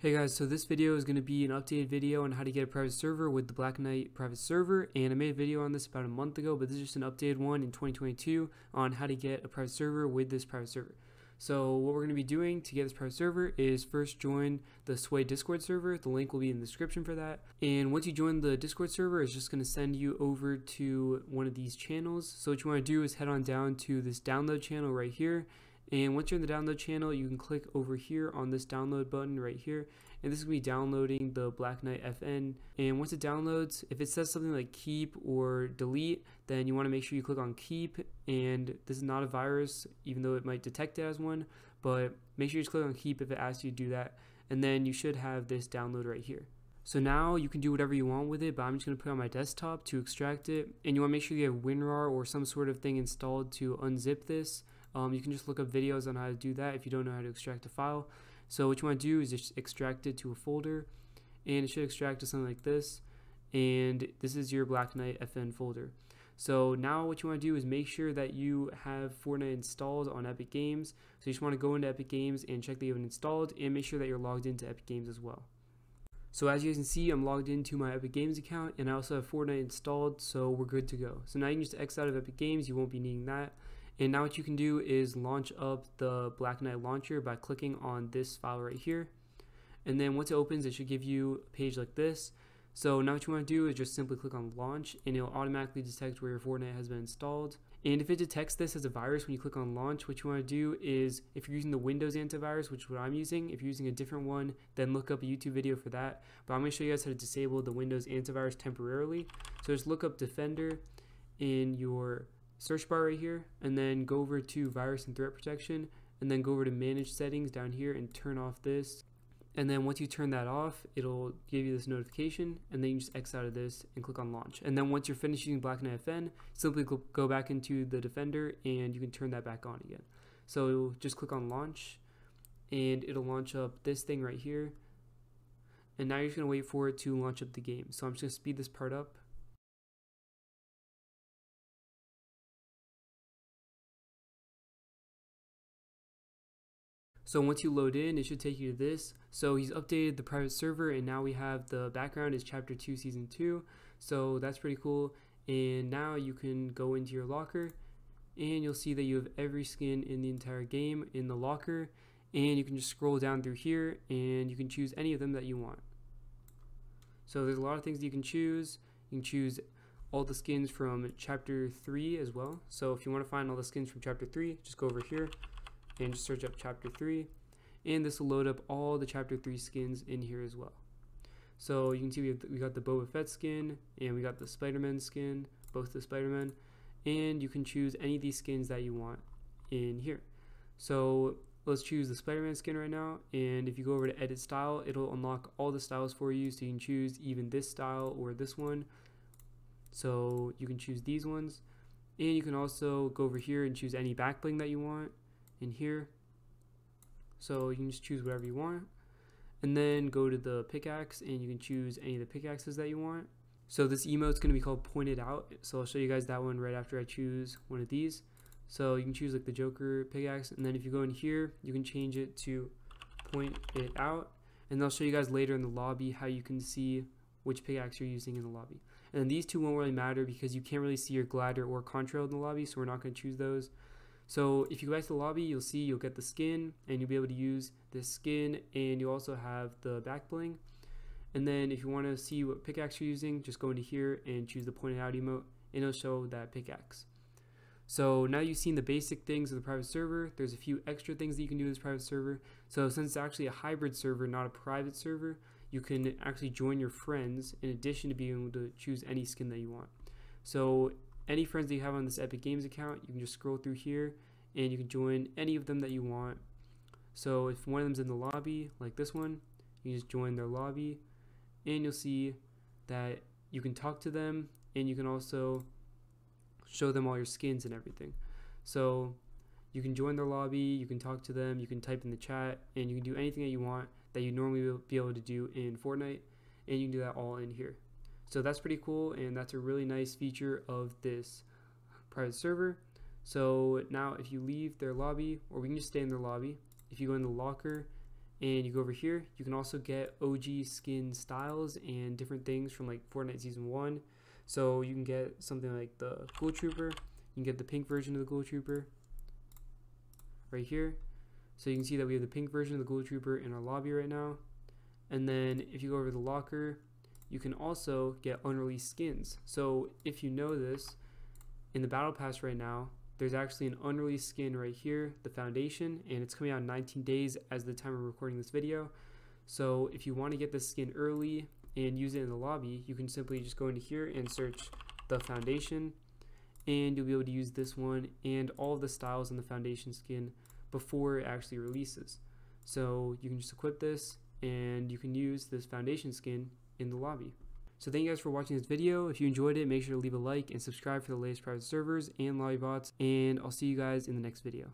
Hey guys, so this video is going to be an updated video on how to get a private server with the Black Knight private server, and I made a video on this about a month ago, but this is just an updated one in 2022 on how to get a private server with this private server. So what we're going to be doing to get this private server is first join the Sway Discord server. The link will be in the description for that. And once you join the Discord server, it's just going to send you over to one of these channels. So what you want to do is head on down to this download channel right here. And once you're in the download channel, you can click over here on this download button right here. And this is going to be downloading the Black Knight FN. And once it downloads, if it says something like keep or delete, then you want to make sure you click on keep. And this is not a virus, even though it might detect it as one. But make sure you just click on keep if it asks you to do that. And then you should have this download right here. So now you can do whatever you want with it, but I'm just going to put it on my desktop to extract it. And you want to make sure you have WinRAR or some sort of thing installed to unzip this. You can just look up videos on how to do that if you don't know how to extract a file. So what you want to do is just extract it to a folder, and it should extract to something like this, and this is your Black Knight FN folder. So now what you want to do is make sure that you have Fortnite installed on Epic Games. So you just want to go into Epic Games and check that you have it installed, and make sure that you're logged into Epic Games as well. So as you guys can see, I'm logged into my Epic Games account, and I also have Fortnite installed, so we're good to go. So now you can just X out of Epic Games, you won't be needing that. And now what you can do is launch up the Black Knight launcher by clicking on this file right here. And then once it opens, it should give you a page like this. So now what you want to do is just simply click on launch, and it'll automatically detect where your Fortnite has been installed. And if it detects this as a virus when you click on launch, what you want to do is, if you're using the Windows antivirus, which is what I'm using, if you're using a different one, then look up a YouTube video for that. But I'm going to show you guys how to disable the Windows antivirus temporarily. So just look up Defender in your search bar right here, and then go over to virus and threat protection, and then go over to manage settings down here and turn off this. And then once you turn that off, it'll give you this notification, and then you just X out of this and click on launch. And then once you're finished using Black Knight FN, simply go back into the Defender and you can turn that back on again. So just click on launch, and it'll launch up this thing right here. And now you're just going to wait for it to launch up the game. So I'm just going to speed this part up. So once you load in, it should take you to this. So he's updated the private server, and now we have the background is Chapter 2, Season 2. So that's pretty cool. And now you can go into your locker, and you'll see that you have every skin in the entire game in the locker. And you can just scroll down through here, and you can choose any of them that you want. So there's a lot of things that you can choose. You can choose all the skins from Chapter 3 as well. So if you want to find all the skins from Chapter 3, just go over here and just search up Chapter 3, and this will load up all the Chapter 3 skins in here as well. So you can see we got the Boba Fett skin, and we got the Spider-Man skin, both the Spider-Man, and you can choose any of these skins that you want in here. So let's choose the Spider-Man skin right now, and if you go over to edit style, it'll unlock all the styles for you, so you can choose even this style or this one. So you can choose these ones, and you can also go over here and choose any back bling that you want in here. So you can just choose whatever you want, and then go to the pickaxe, and you can choose any of the pickaxes that you want. So this emote's going to be called Pointed Out, so I'll show you guys that one right after I choose one of these. So you can choose like the Joker pickaxe, and then if you go in here, you can change it to Point It Out, and I'll show you guys later in the lobby how you can see which pickaxe you're using in the lobby. And then these two won't really matter because you can't really see your glider or contrail in the lobby, so we're not going to choose those. So if you go back to the lobby, you'll see you'll get the skin, and you'll be able to use this skin, and you also have the back bling. And then if you want to see what pickaxe you're using, just go into here and choose the Pointed Out emote, and it'll show that pickaxe. So now you've seen the basic things of the private server. There's a few extra things that you can do with this private server. So since it's actually a hybrid server, not a private server, you can actually join your friends in addition to being able to choose any skin that you want. So any friends that you have on this Epic Games account, you can just scroll through here, and you can join any of them that you want. So if one of them's in the lobby, like this one, you can just join their lobby, and you'll see that you can talk to them, and you can also show them all your skins and everything. So you can join their lobby, you can talk to them, you can type in the chat, and you can do anything that you want that you normally will be able to do in Fortnite, and you can do that all in here. So that's pretty cool, and that's a really nice feature of this private server. So now if you leave their lobby, or we can just stay in their lobby, if you go in the locker and you go over here, you can also get OG skin styles and different things from like Fortnite Season 1. So you can get something like the Ghoul Trooper, you can get the pink version of the Ghoul Trooper right here. So you can see that we have the pink version of the Ghoul Trooper in our lobby right now. And then if you go over to the locker, you can also get unreleased skins. So if you know this, in the Battle Pass right now, there's actually an unreleased skin right here, The Foundation, and it's coming out in 19 days as the time we're recording this video. So if you want to get this skin early and use it in the lobby, you can simply just go into here and search The Foundation, and you'll be able to use this one and all of the styles in the Foundation skin before it actually releases. So you can just equip this and you can use this Foundation skin in the lobby. So thank you guys for watching this video. If you enjoyed it, make sure to leave a like and subscribe for the latest private servers and lobby bots, and I'll see you guys in the next video.